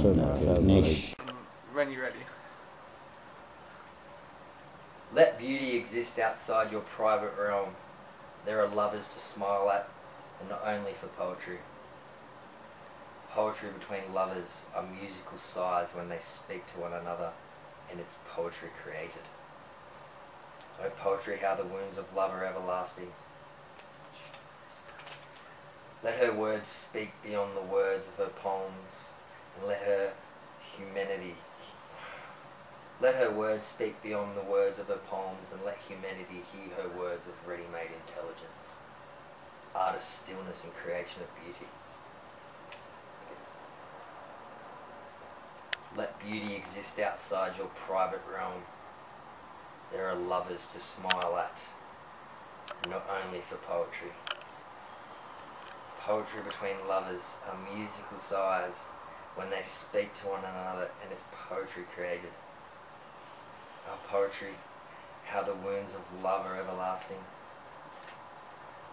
Nish. When you're ready. Let beauty exist outside your private realm. There are lovers to smile at, and not only for poetry. Poetry between lovers are musical sighs when they speak to one another, and it's poetry created. O poetry, how the wounds of love are everlasting. Let her words speak beyond the words of her poems, and let humanity hear her words of ready-made intelligence. Art is stillness and creation of beauty. Let beauty exist outside your private realm. There are lovers to smile at, and not only for poetry. Poetry between lovers are musical sighs when they speak to one another, and it's poetry created. Our poetry, how the wounds of love are everlasting.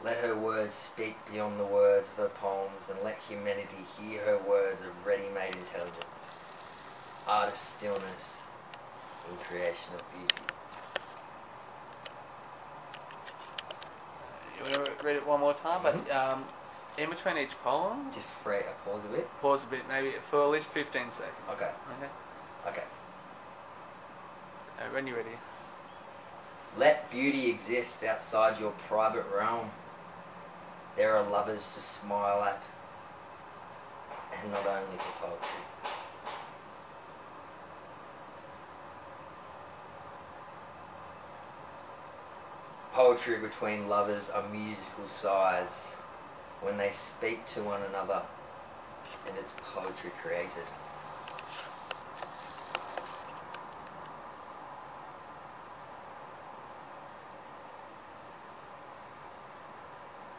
Let her words speak beyond the words of her poems, and let humanity hear her words of ready-made intelligence. Art of stillness in creation of beauty. You want to read it one more time, but in between each poem, just pause a bit. Pause a bit, maybe for at least 15 seconds. Okay. Okay. When you're ready. Let beauty exist outside your private realm. There are lovers to smile at, and not only for poetry. Poetry between lovers are musical sighs when they speak to one another, and it's poetry created.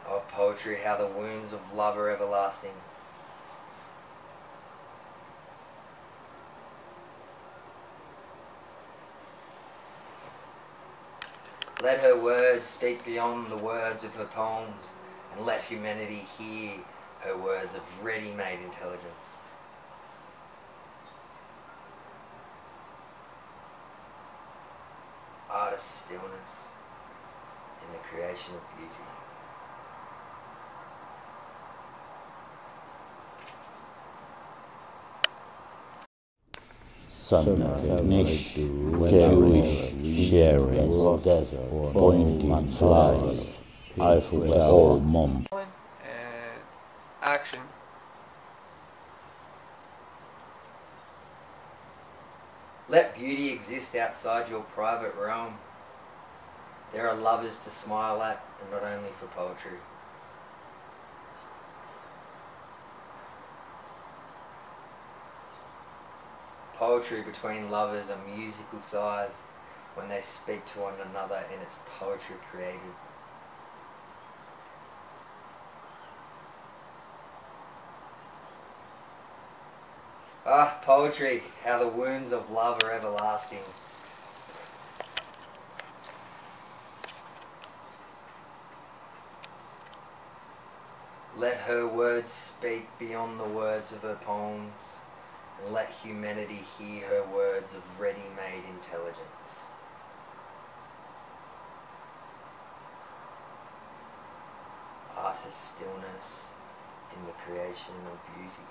Oh, poetry, how the wounds of love are everlasting. Let her words speak beyond the words of her poems, and let humanity hear her words of ready-made intelligence. Art of stillness in the creation of beauty. Action. Let beauty exist outside your private realm. There are lovers to smile at, and not only for poetry. Poetry between lovers are musical sighs when they speak to one another, and it's poetry created. Ah, poetry, how the wounds of love are everlasting. Let her words speak beyond the words of her poems. Let humanity hear her words of ready-made intelligence. Art is stillness in the creation of beauty.